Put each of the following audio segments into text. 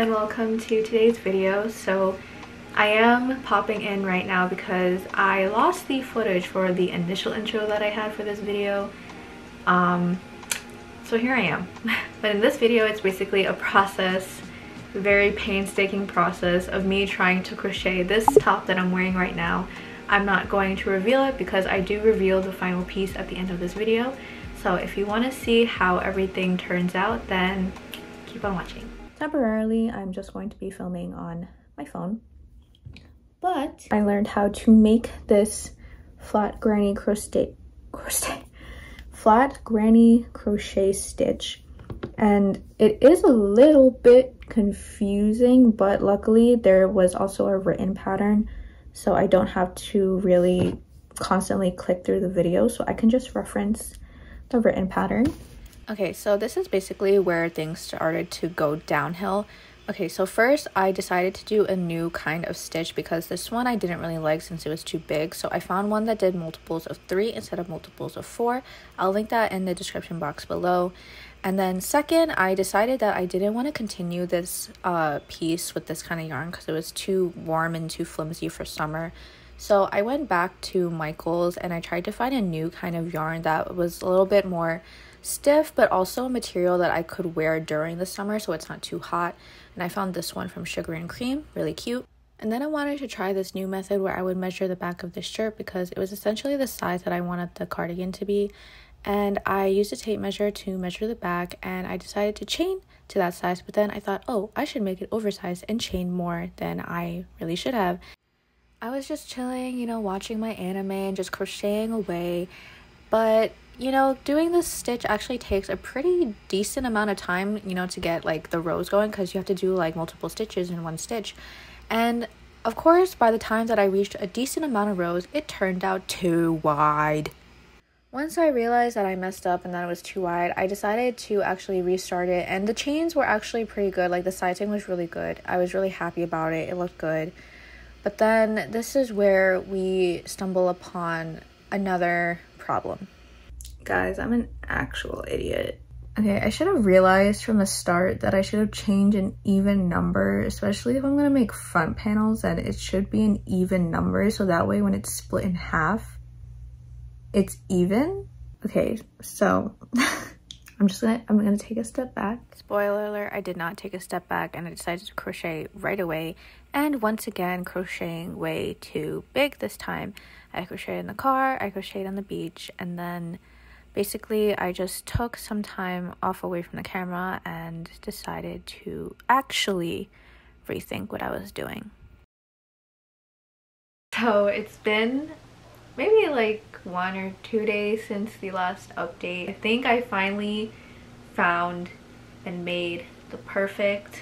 and welcome to today's video. So I am popping in right now because I lost the footage for the initial intro that I had for this video. So here I am. But in this video, it's basically a process, a very painstaking process of me trying to crochet this top that I'm wearing right now. I'm not going to reveal it because I do reveal the final piece at the end of this video. So if you want to see how everything turns out, then keep on watching. Temporarily, I'm just going to be filming on my phone. But I learned how to make this flat granny crochet stitch, and it is a little bit confusing, but luckily there was also a written pattern, so I don't have to really constantly click through the video, so I can just reference the written pattern. Okay, so this is basically where things started to go downhill. Okay, so first I decided to do a new kind of stitch because this one I didn't really like since it was too big. So I found one that did multiples of 3 instead of multiples of 4. I'll link that in the description box below. And then second, I decided that I didn't want to continue this piece with this kind of yarn because it was too warm and too flimsy for summer. So I went back to Michael's and I tried to find a new kind of yarn that was a little bit more stiff, but also a material that I could wear during the summer so it's not too hot. And I found this one from Sugar and Cream, really cute. And then I wanted to try this new method where I would measure the back of the shirt because it was essentially the size that I wanted the cardigan to be, and I used a tape measure to measure the back, and I decided to chain to that size. But then I thought, oh, I should make it oversized and chain more than I really should have. I was just chilling, you know, watching my anime and just crocheting away, but you know, doing this stitch actually takes a pretty decent amount of time, you know, to get like the rows going because you have to do like multiple stitches in one stitch. And of course, by the time that I reached a decent amount of rows, it turned out too wide. Once I realized that I messed up and that it was too wide, I decided to actually restart it, and the chains were actually pretty good. Like the sizing was really good. I was really happy about it. It looked good. But then this is where we stumble upon another problem. Guys, I'm an actual idiot. Okay, I should have realized from the start that I should have changed an even number, especially if I'm gonna make front panels, and it should be an even number, so that way when it's split in half, it's even. Okay, so I'm gonna take a step back. Spoiler alert, I did not take a step back and I decided to crochet right away. And once again, crocheting way too big this time. I crocheted in the car, I crocheted on the beach, and then basically, I just took some time off away from the camera and decided to actually rethink what I was doing. So it's been maybe like 1 or 2 days since the last update. I think I finally found and made the perfect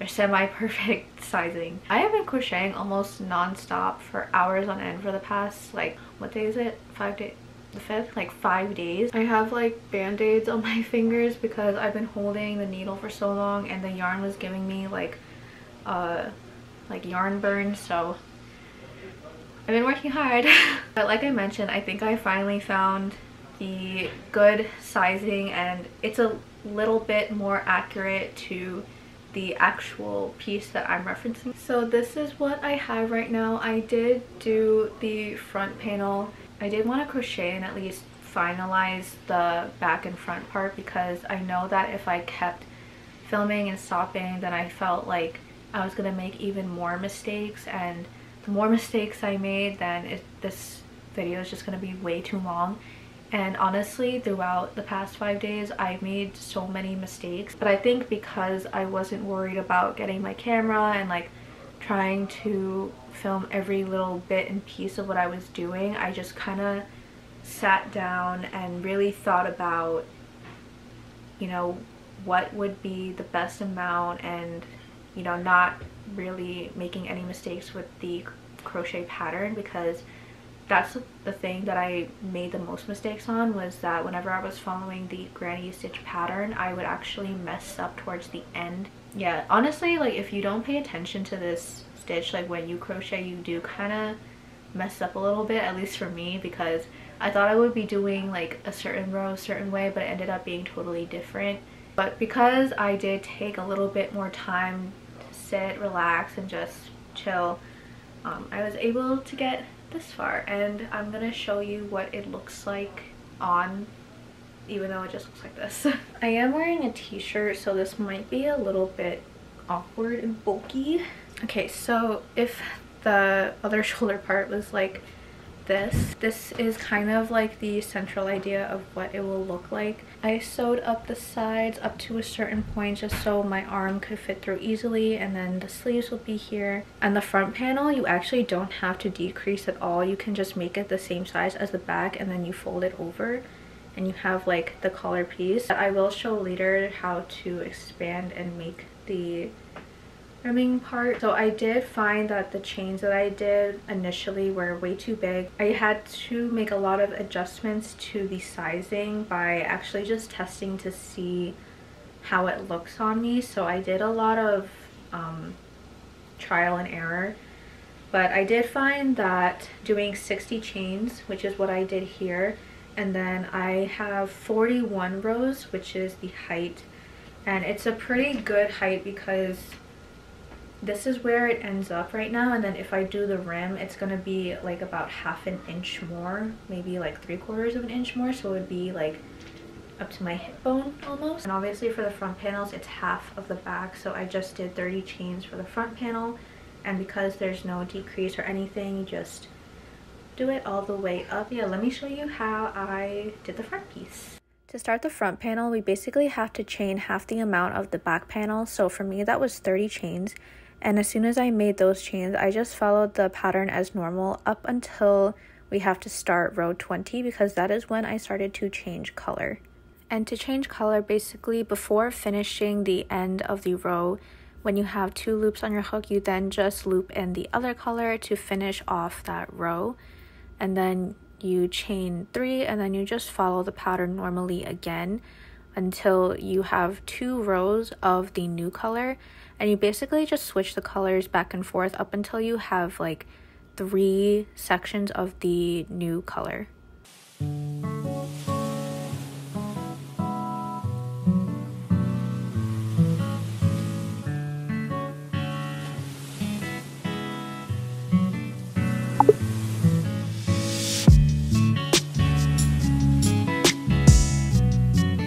or semi-perfect sizing. I have been crocheting almost non-stop for hours on end for the past, like, what day is it? 5 days? The 5th, like 5 days. I have like band-aids on my fingers because I've been holding the needle for so long and the yarn was giving me like yarn burn, so I've been working hard. But like I mentioned, I think I finally found the good sizing, and it's a little bit more accurate to the actual piece that I'm referencing. So this is what I have right now. I did do the front panel. I did want to crochet and at least finalize the back and front part because I know that if I kept filming and stopping, then I felt like I was going to make even more mistakes, and the more mistakes I made, then this video is just going to be way too long. And honestly, throughout the past 5 days, I made so many mistakes, but I think because I wasn't worried about getting my camera and like trying to film every little bit and piece of what I was doing, I just kind of sat down and really thought about, you know, what would be the best amount, and you know, not really making any mistakes with the crochet pattern, because that's the thing that I made the most mistakes on, was that whenever I was following the granny stitch pattern, I would actually mess up towards the end. Yeah, honestly, like if you don't pay attention to this stitch, like when you crochet, you do kind of mess up a little bit, at least for me, because I thought I would be doing like a certain row a certain way, but it ended up being totally different. But because I did take a little bit more time to sit, relax, and just chill, I was able to get this far, and I'm gonna show you what it looks like on, even though it just looks like this. I am wearing a t-shirt, so this might be a little bit awkward and bulky. Okay, so if the other shoulder part was like this is kind of like the central idea of what it will look like. I sewed up the sides up to a certain point just so my arm could fit through easily, and then the sleeves will be here. And the front panel, you actually don't have to decrease at all. You can just make it the same size as the back, and then you fold it over and you have like the collar piece. I will show later how to expand and make the trimming part. So I did find that the chains that I did initially were way too big. I had to make a lot of adjustments to the sizing by actually just testing to see how it looks on me. So I did a lot of trial and error, but I did find that doing 60 chains, which is what I did here, and then I have 41 rows, which is the height, and it's a pretty good height because this is where it ends up right now. And then if I do the rim, it's gonna be like about half an inch more, maybe like 3/4 of an inch more, so it would be like up to my hip bone almost. And obviously for the front panels, it's half of the back, so I just did 30 chains for the front panel, and because there's no decrease or anything, you just do it all the way up. Yeah, let me show you how I did the front piece. To start the front panel, we basically have to chain half the amount of the back panel, so for me that was 30 chains. And as soon as I made those chains, I just followed the pattern as normal up until we have to start row 20, because that is when I started to change color. And to change color, basically before finishing the end of the row, when you have two loops on your hook, you then just loop in the other color to finish off that row. And then you chain 3, and then you just follow the pattern normally again until you have 2 rows of the new color, and you basically just switch the colors back and forth up until you have like 3 sections of the new color.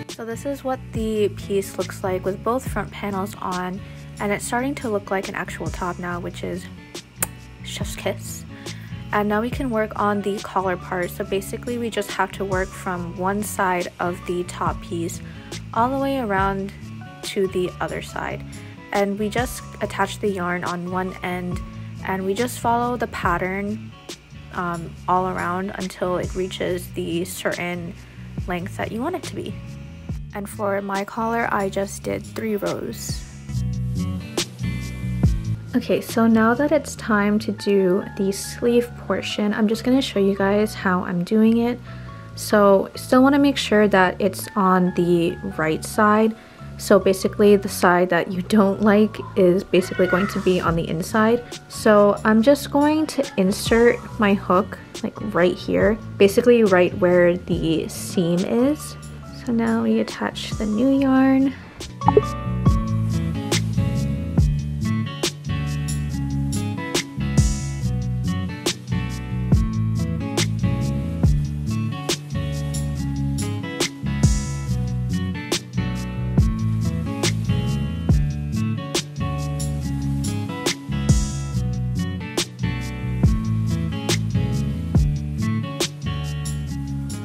So this is what the piece looks like with both front panels on, and it's starting to look like an actual top now, which is chef's kiss. And now we can work on the collar part. So basically we just have to work from one side of the top piece all the way around to the other side, and we just attach the yarn on one end, and we just follow the pattern all around until it reaches the certain length that you want it to be. And for my collar, I just did 3 rows. Okay, so now that it's time to do the sleeve portion, I'm just going to show you guys how I'm doing it. So still want to make sure that it's on the right side. So basically the side that you don't like is basically going to be on the inside. So I'm just going to insert my hook like right here, basically right where the seam is. So now we attach the new yarn.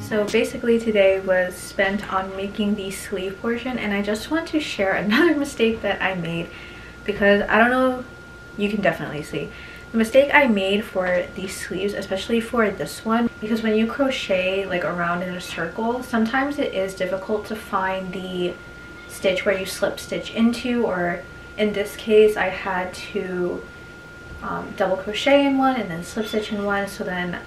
So basically today was spent on making the sleeve portion, and I just want to share another mistake that I made, because I don't know, you can definitely see the mistake I made for these sleeves, especially for this one, because when you crochet like around in a circle, sometimes it is difficult to find the stitch where you slip stitch into, or in this case I had to double crochet in one and then slip stitch in one. So then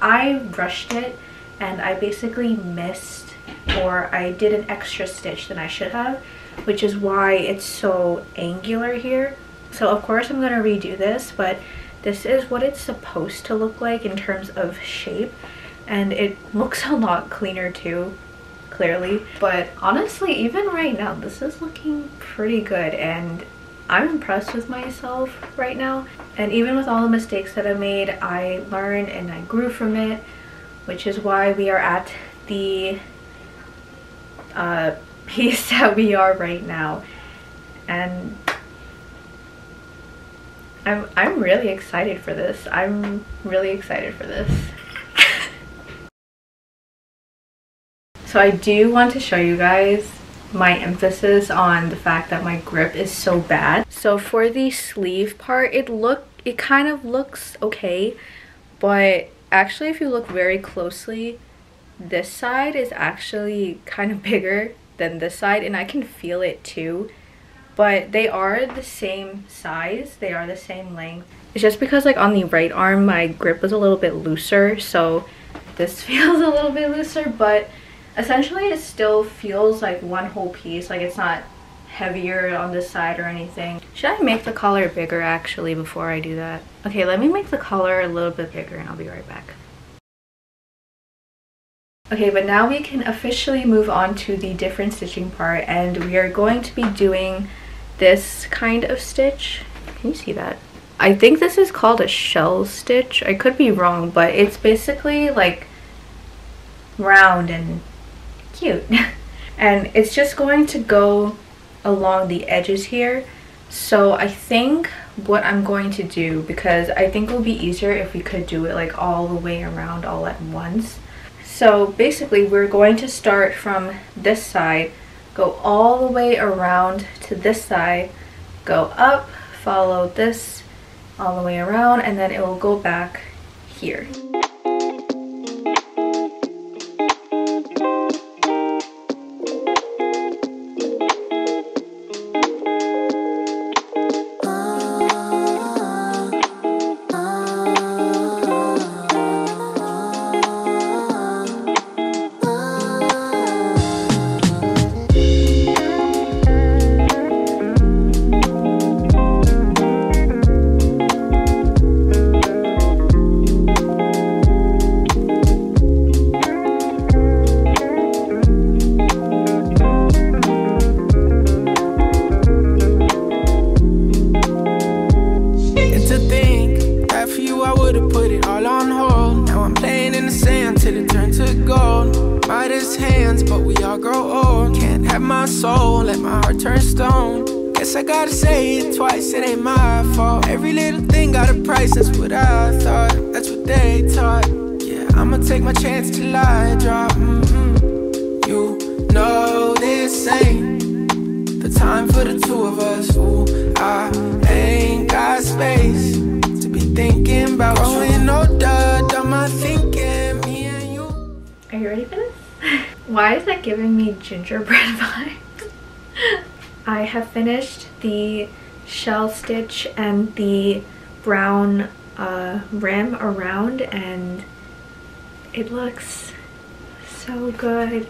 I rushed it, and I basically missed, or I did an extra stitch than I should have, which is why it's so angular here. So of course I'm going to redo this, but this is what it's supposed to look like in terms of shape, and it looks a lot cleaner too, clearly. But honestly, even right now, this is looking pretty good and I'm impressed with myself right now. And even with all the mistakes that I made, I learned and I grew from it, which is why we are at the pace that we are right now. And I'm really excited for this. I'm really excited for this. So I do want to show you guys my emphasis on the fact that my grip is so bad. So for the sleeve part, it kind of looks okay, but actually if you look very closely, this side is actually kind of bigger than this side, and I can feel it too. But they are the same size, they are the same length. It's just because like on the right arm my grip was a little bit looser, so this feels a little bit looser, but essentially it still feels like one whole piece. Like it's not heavier on this side or anything. Should I make the collar bigger actually before I do that? Okay, let me make the collar a little bit bigger and I'll be right back. Okay, but now we can officially move on to the different stitching part, and we are going to be doing this kind of stitch. Can you see that? I think this is called a shell stitch. I could be wrong, but it's basically like round and cute. And it's just going to go along the edges here. So I think what I'm going to do, because I think it will be easier if we could do it like all the way around all at once. So basically we're going to start from this side, go all the way around to this side, go up, follow this all the way around, and then it will go back here. Are you ready for this? Why is that giving me gingerbread vibes? I have finished the shell stitch and the brown rim around, and it looks so good.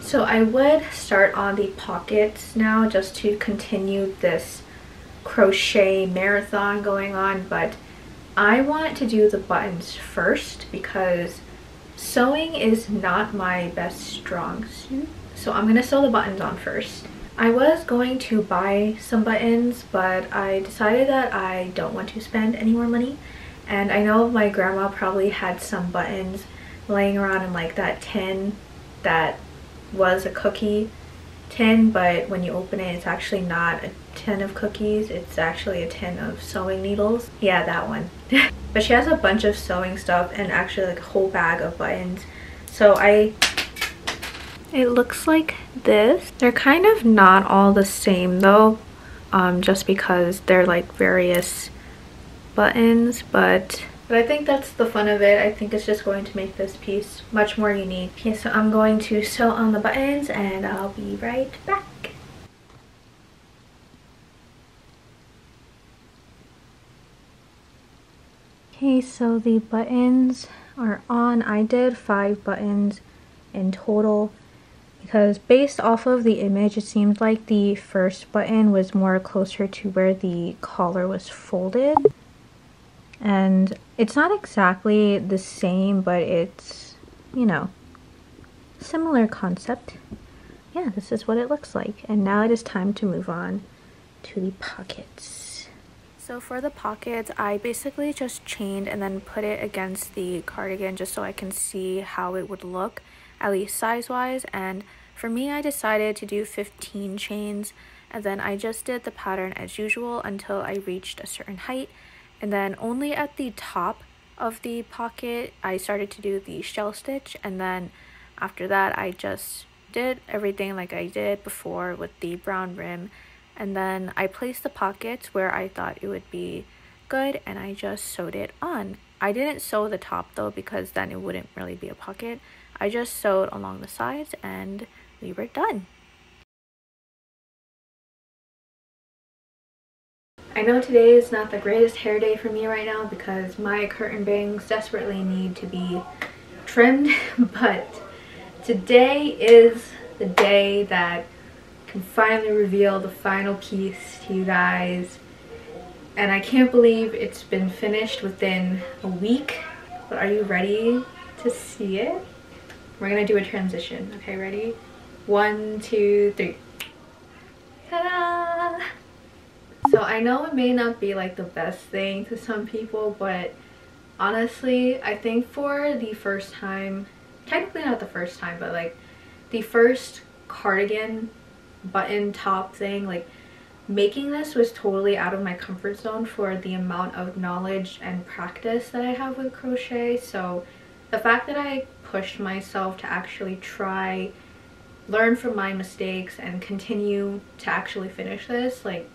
So I would start on the pockets now just to continue this crochet marathon going on, but I want to do the buttons first because sewing is not my best strong suit. So I'm going to sew the buttons on first. I was going to buy some buttons, but I decided that I don't want to spend any more money. And I know my grandma probably had some buttons laying around in like that tin that was a cookie tin, but when you open it, it's actually not a tin of cookies, it's actually a tin of sewing needles. Yeah, that one. But she has a bunch of sewing stuff and actually like a whole bag of buttons. So it looks like this. They're kind of not all the same though, just because they're like various buttons, but I think that's the fun of it. I think it's just going to make this piece much more unique. Okay, so I'm going to sew on the buttons and I'll be right back. Okay, so the buttons are on. I did 5 buttons in total because based off of the image, it seemed like the first button was more closer to where the collar was folded. And it's not exactly the same, but it's, you know, similar concept. Yeah, this is what it looks like. And now it is time to move on to the pockets. So for the pockets, I basically just chained and then put it against the cardigan just so I can see how it would look, at least size-wise. And for me, I decided to do 15 chains, and then I just did the pattern as usual until I reached a certain height. And then only at the top of the pocket, I started to do the shell stitch, and then after that, I just did everything like I did before with the brown rim. And then I placed the pockets where I thought it would be good, and I just sewed it on. I didn't sew the top though, because then it wouldn't really be a pocket. I just sewed along the sides and we were done. I know today is not the greatest hair day for me right now because my curtain bangs desperately need to be trimmed, but today is the day that I can finally reveal the final piece to you guys. And I can't believe it's been finished within a week, but are you ready to see it? We're gonna do a transition. Okay, ready? 1, 2, 3. Ta-da! So I know it may not be like the best thing to some people, but honestly, I think for the first time, technically not the first time, but like the first cardigan button top thing, like making this was totally out of my comfort zone for the amount of knowledge and practice that I have with crochet. So the fact that I pushed myself to actually try, learn from my mistakes, and continue to actually finish this, like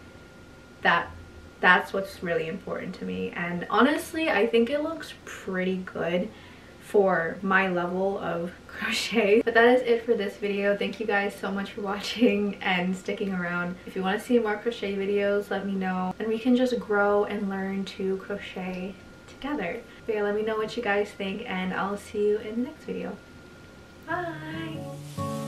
that's what's really important to me. And honestly, I think it looks pretty good for my level of crochet. But that is it for this video. Thank you guys so much for watching and sticking around. If you want to see more crochet videos, let me know, and we can just grow and learn to crochet together. But yeah, let me know what you guys think, and I'll see you in the next video. Bye!